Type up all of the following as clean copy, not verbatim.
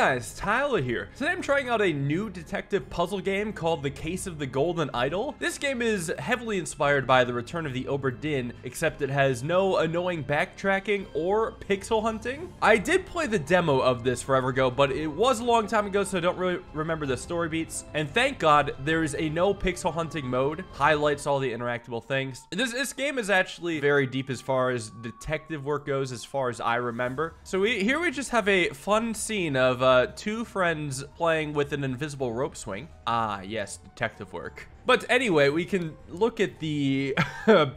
guys, Tyler here. Today I'm trying out a new detective puzzle game called The Case of the Golden Idol. This game is heavily inspired by The Return of the Obra Dinn, except it has no annoying backtracking or pixel hunting. I did play the demo of this forever ago, but it was a long time ago, so I don't really remember the story beats. And thank God there is a no pixel hunting mode, highlights all the interactable things. This game is actually very deep as far as detective work goes, as far as I remember. So here we just have a fun scene of two friends playing with an invisible rope swing. Ah, yes, detective work. But anyway, we can look at the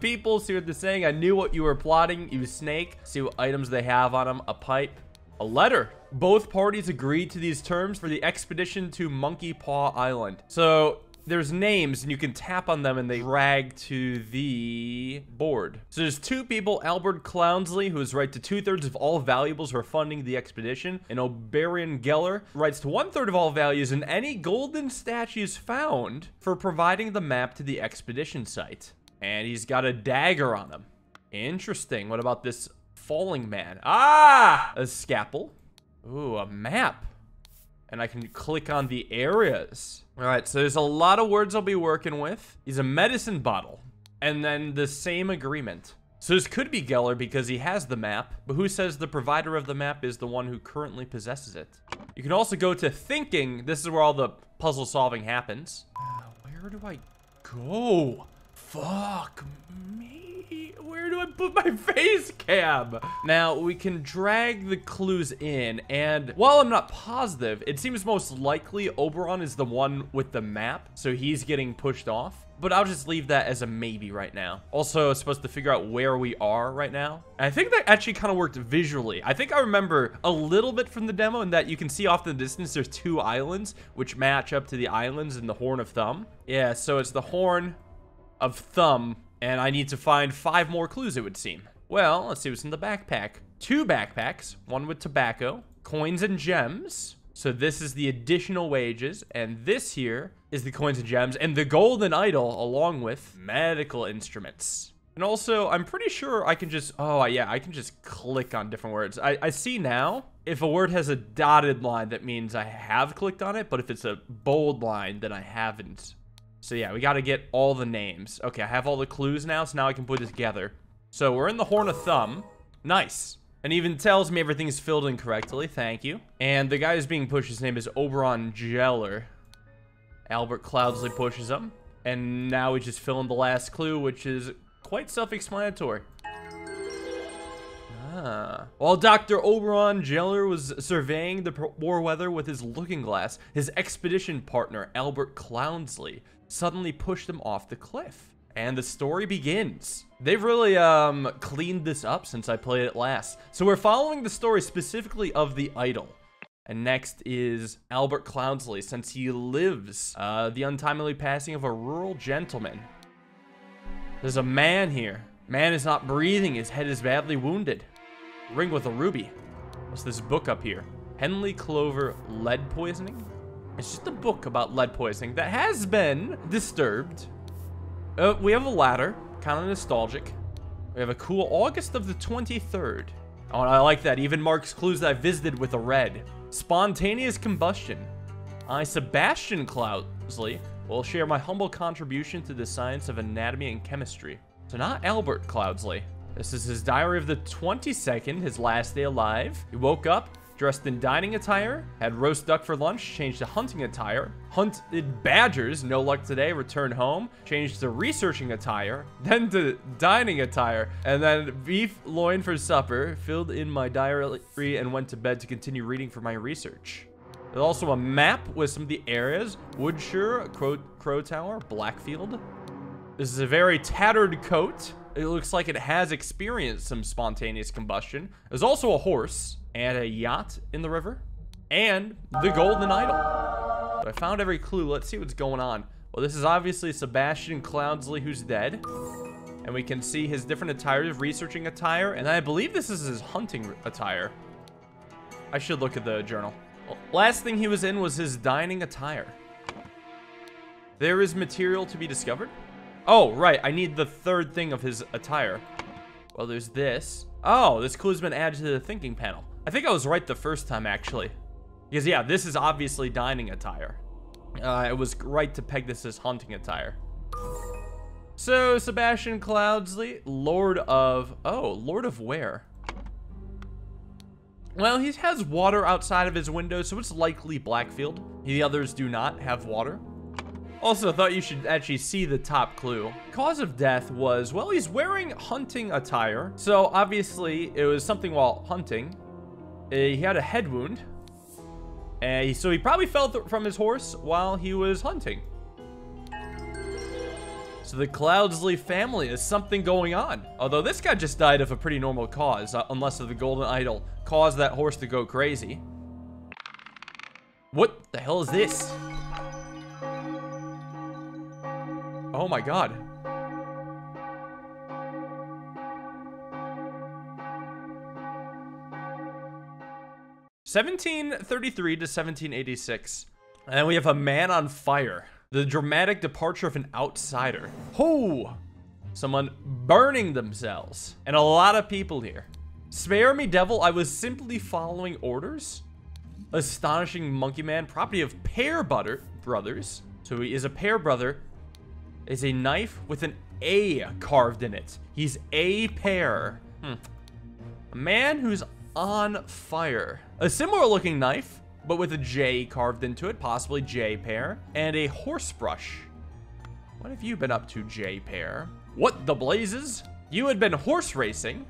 people, see what they're saying. I knew what you were plotting, you snake. See what items they have on them. A pipe, a letter. Both parties agreed to these terms for the expedition to Monkey Paw Island. So there's names, and you can tap on them, and they drag to the board. So there's two people, Albert Cloudsley, who is right to 2/3 of all valuables for funding the expedition, and Oberon Geller writes to 1/3 of all values and any golden statues found for providing the map to the expedition site. And he's got a dagger on him. Interesting. What about this falling man? Ah! A scalpel. Ooh, a map. And I can click on the areas. All right, so there's a lot of words I'll be working with. He's a medicine bottle. And then the same agreement. So this could be Geller because he has the map, but who says the provider of the map is the one who currently possesses it? You can also go to thinking. This is where all the puzzle solving happens. Where do I go? Fuck me. Where do I put my face cam? Now, we can drag the clues in, and while I'm not positive, it seems most likely Oberon is the one with the map, so he's getting pushed off. But I'll just leave that as a maybe right now. Also, I'm supposed to figure out where we are right now. And I think that actually kind of worked visually. I think I remember a little bit from the demo in that you can see off in the distance there's two islands, which match up to the islands in the Horn of Thumb. Yeah, so it's the Horn of Thumb, and I need to find 5 more clues, it would seem. Well, let's see what's in the backpack. 2 backpacks, one with tobacco, coins and gems. So this is the additional wages, and this here is the coins and gems, and the golden idol along with medical instruments. And also, I'm pretty sure I can just, oh yeah, I can just click on different words. I see now, if a word has a dotted line, that means I have clicked on it, but if it's a bold line, then I haven't. So yeah, we got to get all the names. Okay, I have all the clues now, so now I can put it together. So we're in the Horn of Thumb. Nice. And even tells me everything's filled in correctly. Thank you. And the guy who's being pushed, his name is Oberon Geller. Albert Cloudsley pushes him. And now we just fill in the last clue, which is quite self-explanatory. Ah. While Dr. Oberon Geller was surveying the war weather with his looking glass, his expedition partner, Albert Cloudsley, suddenly pushed him off the cliff. And the story begins. They've really cleaned this up since I played it last. So we're following the story specifically of the idol. And next is Albert Cloudsley, since he lives the untimely passing of a rural gentleman. There's a man here. Man is not breathing. His head is badly wounded. Ring with a ruby. What's this book up here? Henley Clover, lead poisoning? It's just a book about lead poisoning that has been disturbed. We have a ladder, kind of nostalgic. We have a cool August of the 23rd. Oh, and I like that. Even marks clues that I visited with a red. Spontaneous combustion. I, Sebastian Cloudsley, will share my humble contribution to the science of anatomy and chemistry. So not Albert Cloudsley. This is his diary of the 22nd, his last day alive. He woke up, dressed in dining attire, had roast duck for lunch, changed to hunting attire, hunted badgers, no luck today, returned home, changed to researching attire, then to dining attire, and then beef loin for supper, filled in my diary and went to bed to continue reading for my research. There's also a map with some of the areas, Woodshire, Crow Tower, Blackfield. This is a very tattered coat. It looks like it has experienced some spontaneous combustion. There's also a horse and a yacht in the river and the golden idol. But I found every clue. Let's see what's going on. Well, this is obviously Sebastian Cloudsley, who's dead. And we can see his different attires, researching attire. And I believe this is his hunting attire. I should look at the journal. Well, last thing he was in was his dining attire. There is material to be discovered. Oh, right. I need the third thing of his attire. Well, there's this. Oh, this clue's been added to the thinking panel. I think I was right the first time, actually. Because yeah, this is obviously dining attire. It was right to peg this as hunting attire. So Sebastian Cloudsley, Lord of, oh, Lord of where? Well, he has water outside of his window, so it's likely Blackfield. The others do not have water. Also, thought you should actually see the top clue. Cause of death was, well, he's wearing hunting attire. So obviously it was something while hunting. He had a head wound. And so he probably fell from his horse while he was hunting. So the Cloudsley family is something going on. Although this guy just died of a pretty normal cause, unless the Golden Idol caused that horse to go crazy. What the hell is this? Oh my God. (1733 to 1786). And we have a man on fire. The dramatic departure of an outsider. Oh, someone burning themselves. And a lot of people here. Spare me, devil, I was simply following orders. Astonishing monkey man, property of Pear Brothers. So he is a Pear brother. Is a knife with an A carved in it. He's a Pear. A man who's on fire. A similar looking knife, but with a J carved into it, possibly J Pear, and a horse brush. What have you been up to, J Pear? What the blazes? You had been horse racing.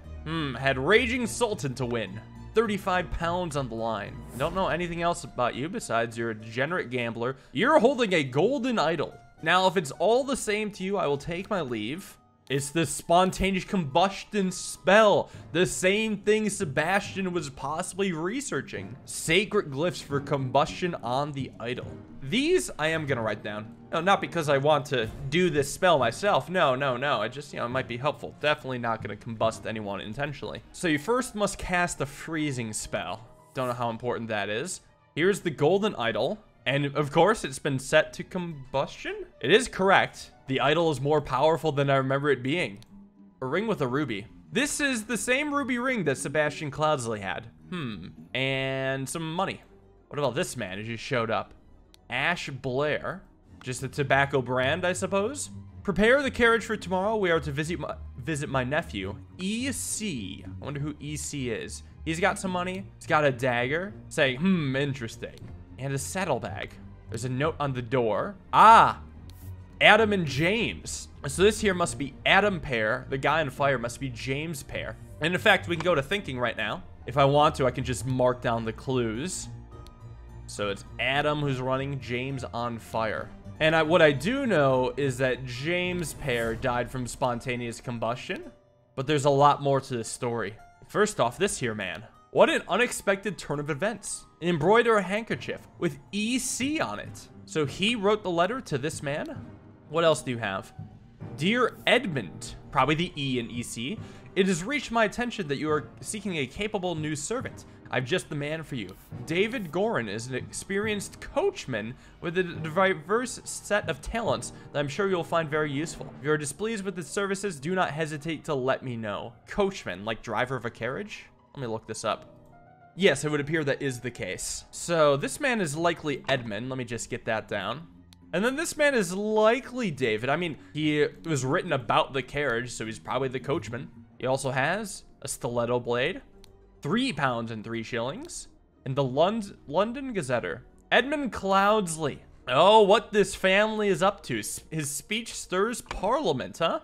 Had Raging Sultan to win. 35 pounds on the line. Don't know anything else about you besides you're a degenerate gambler. You're holding a golden idol. Now, if it's all the same to you, I will take my leave. It's the spontaneous combustion spell. The same thing Sebastian was possibly researching. Sacred glyphs for combustion on the idol. These I am gonna write down. No, not because I want to do this spell myself. No, no, no. I just, you know, it might be helpful. Definitely not gonna combust anyone intentionally. So you first must cast a freezing spell. Don't know how important that is. Here's the golden idol. And of course, it's been set to combustion. It is correct. The idol is more powerful than I remember it being. A ring with a ruby. This is the same ruby ring that Sebastian Cloudsley had. And some money. What about this man who just showed up? Ash Blair. Just a tobacco brand, I suppose. Prepare the carriage for tomorrow. We are to visit my nephew, E.C. I wonder who E.C. is. He's got some money. He's got a dagger. Say, interesting. And a saddlebag. There's a note on the door. Ah! Adam and James. So this here must be Adam Pear. The guy on fire must be James Pear. And in fact, we can go to thinking right now. If I want to, I can just mark down the clues. So it's Adam who's running, James on fire. And what I do know is that James Pear died from spontaneous combustion. But there's a lot more to this story. First off, this here man. What an unexpected turn of events. An embroidered handkerchief with EC on it. So he wrote the letter to this man? What else do you have? Dear Edmund, probably the E in EC, it has reached my attention that you are seeking a capable new servant. I've just the man for you. David Gorin is an experienced coachman with a diverse set of talents that I'm sure you'll find very useful. If you're displeased with his services, do not hesitate to let me know. Coachman, like driver of a carriage? Let me look this up. Yes, it would appear that is the case. So this man is likely Edmund. Let me just get that down. And then this man is likely David. I mean, he was written about the carriage, so he's probably the coachman. He also has a stiletto blade, £3 and 3 shillings, and the London Gazetteer. Edmund Cloudsley. Oh, what this family is up to. His speech stirs parliament, huh?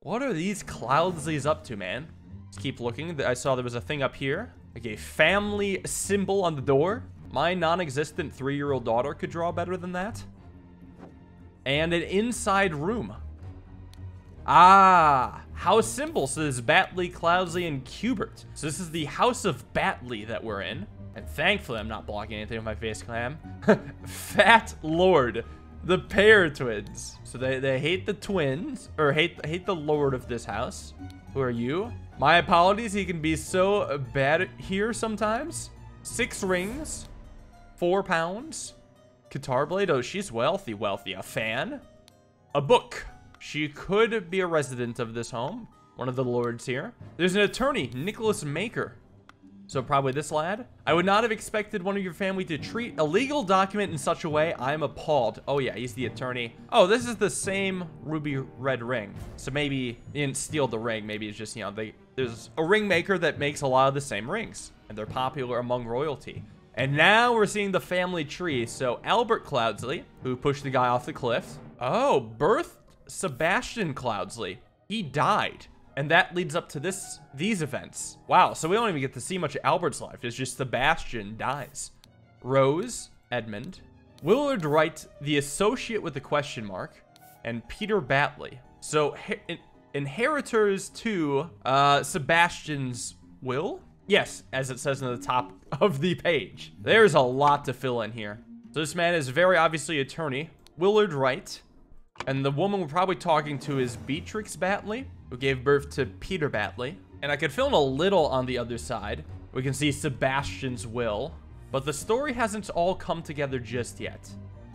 What are these Cloudsleys up to, man? Let's keep looking. I saw there was a thing up here. Like a family symbol on the door. My non-existent 3-year-old daughter could draw better than that. And an inside room. Ah, house symbol. So this is Batley, Cloudsley, and Kubert. So this is the house of Batley that we're in. And thankfully, I'm not blocking anything with my face clam. Fat Lord, the Pear twins. So they hate the twins, or hate the lord of this house. Who are you? My apologies, he can be so bad here sometimes. 6 rings, 4 pounds. Guitar blade. Oh, she's wealthy, wealthy. A fan. A book. She could be a resident of this home. One of the lords here. There's an attorney, Nicholas Maker. So probably this lad. I would not have expected one of your family to treat a legal document in such a way. I am appalled. Oh yeah, he's the attorney. Oh, this is the same ruby red ring. So maybe he didn't steal the ring. Maybe it's just, you know, there's a ring maker that makes a lot of the same rings. And they're popular among royalty. And now we're seeing the family tree. So Albert Cloudsley, who pushed the guy off the cliff. Oh, birthed Sebastian Cloudsley. He died. And that leads up to these events. Wow, so we don't even get to see much of Albert's life. It's just Sebastian dies. Rose, Edmund. Willard Wright, the associate with the question mark. And Peter Batley. So inheritors to Sebastian's will? Yes, as it says in the top of the page. There's a lot to fill in here. So this man is very obviously attorney. Willard Wright. And the woman we're probably talking to is Beatrix Batley, who gave birth to Peter Batley. And I could fill in a little on the other side. We can see Sebastian's will. But the story hasn't all come together just yet.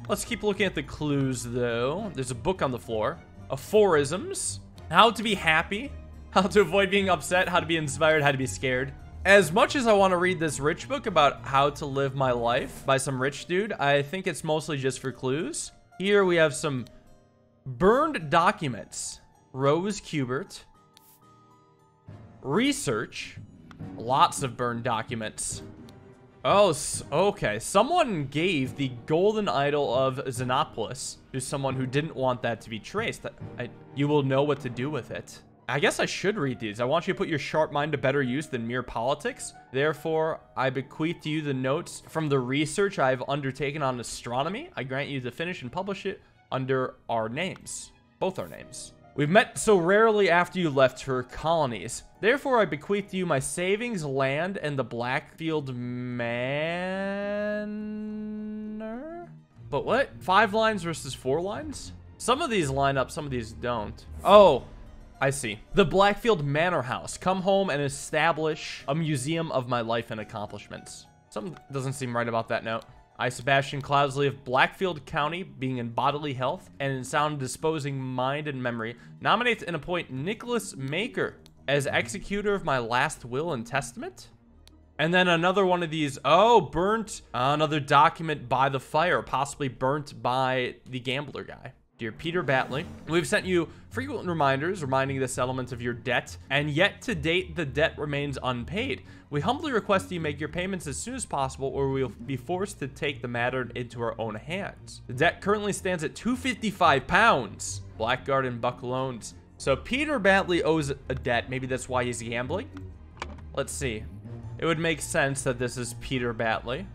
Let's keep looking at the clues, though. There's a book on the floor. Aphorisms. How to be happy. How to avoid being upset. How to be inspired. How to be scared. As much as I want to read this rich book about how to live my life by some rich dude, I think it's mostly just for clues. Here we have some burned documents. Rose Kubert. Research. Lots of burned documents. Oh, okay. Someone gave the golden idol of Xenopolis to someone who didn't want that to be traced. You will know what to do with it. I guess I should read these. I want you to put your sharp mind to better use than mere politics. Therefore, I bequeath to you the notes from the research I have undertaken on astronomy. I grant you to finish and publish it under our names, both our names. We've met so rarely after you left her colonies. Therefore, I bequeath to you my savings, land, and the Blackfield Manor? But what? 5 lines versus 4 lines? Some of these line up, some of these don't. Oh, I see. The Blackfield Manor House. Come home and establish a museum of my life and accomplishments. Something doesn't seem right about that note. I, Sebastian Cloudsley of Blackfield County, being in bodily health and in sound disposing mind and memory, nominate and appoint Nicholas Maker as executor of my last will and testament. And then another one of these, oh, burnt, another document by the fire, possibly burnt by the gambler guy. Dear Peter Batley, we've sent you frequent reminders reminding the settlement of your debt, and yet to date the debt remains unpaid. We humbly request that you make your payments as soon as possible, or we will be forced to take the matter into our own hands. The debt currently stands at £255. Blackguard and Buck loans. So Peter Batley owes a debt. Maybe that's why he's gambling. Let's see. It would make sense that this is Peter Batley.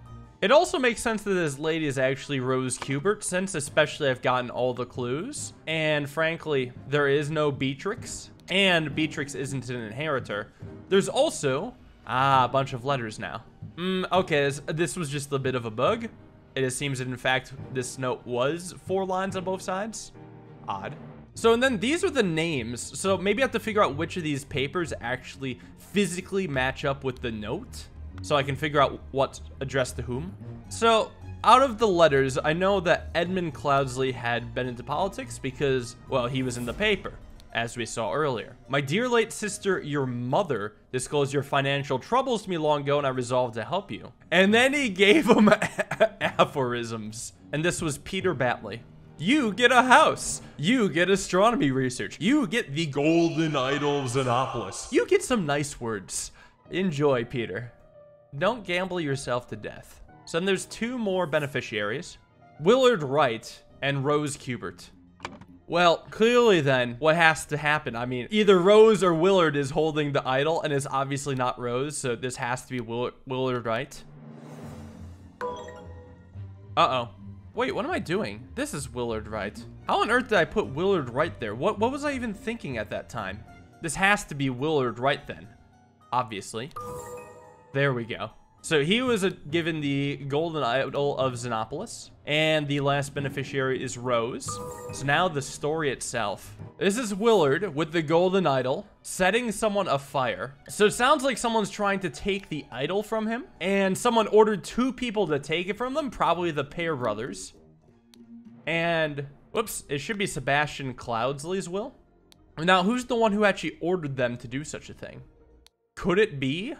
It also makes sense that this lady is actually Rose Kubert, since especially I've gotten all the clues. And frankly, there is no Beatrix. And Beatrix isn't an inheritor. There's also, a bunch of letters now. Okay, this was just a bit of a bug. It seems that, in fact, this note was 4 lines on both sides. Odd. So, and then these are the names. So maybe I have to figure out which of these papers actually physically match up with the note, so I can figure out what's addressed to whom. So, out of the letters, I know that Edmund Cloudsley had been into politics because, well, he was in the paper, as we saw earlier. My dear late sister, your mother, disclosed your financial troubles to me long ago, and I resolved to help you. And then he gave him aphorisms. And this was Peter Batley. You get a house. You get astronomy research. You get the golden idol of Xenopolis. You get some nice words. Enjoy, Peter. Don't gamble yourself to death. So then there's 2 more beneficiaries. Willard Wright and Rose Kubert. Well, clearly then, what has to happen? I mean, either Rose or Willard is holding the idol, and it's obviously not Rose, so this has to be Willard Wright. Uh-oh. Wait, what am I doing? This is Willard Wright. How on earth did I put Willard Wright there? What was I even thinking at that time? This has to be Willard Wright then, obviously. There we go. So he was given the golden idol of Xenopolis, and the last beneficiary is Rose. So now the story itself. This is Willard with the golden idol, setting someone afire. So it sounds like someone's trying to take the idol from him, and someone ordered 2 people to take it from them, probably the Pear brothers. And, whoops, it should be Sebastian Cloudsley's will. Now, who's the one who actually ordered them to do such a thing? Could it be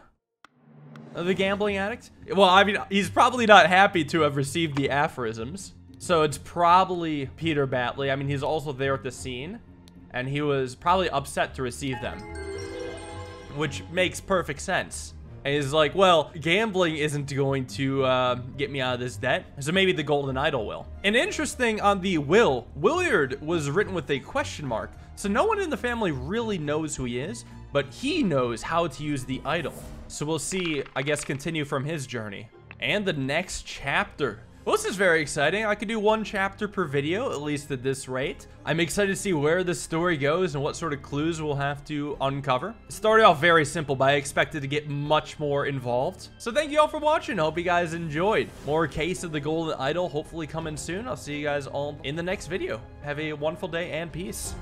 of the gambling addict? Well, I mean, he's probably not happy to have received the aphorisms. So it's probably Peter Batley. I mean, he's also there at the scene, and he was probably upset to receive them, which makes perfect sense. And he's like, well, gambling isn't going to get me out of this debt, so maybe the Golden Idol will. And interesting on the will, Willard was written with a question mark, so no one in the family really knows who he is, but he knows how to use the idol. So we'll see, I guess, continue from his journey. And the next chapter. Well, this is very exciting. I could do one chapter per video, at least at this rate. I'm excited to see where this story goes and what sort of clues we'll have to uncover. It started off very simple, but I expected to get much more involved. So thank you all for watching. I hope you guys enjoyed. More Case of the Golden Idol hopefully coming soon. I'll see you guys all in the next video. Have a wonderful day and peace.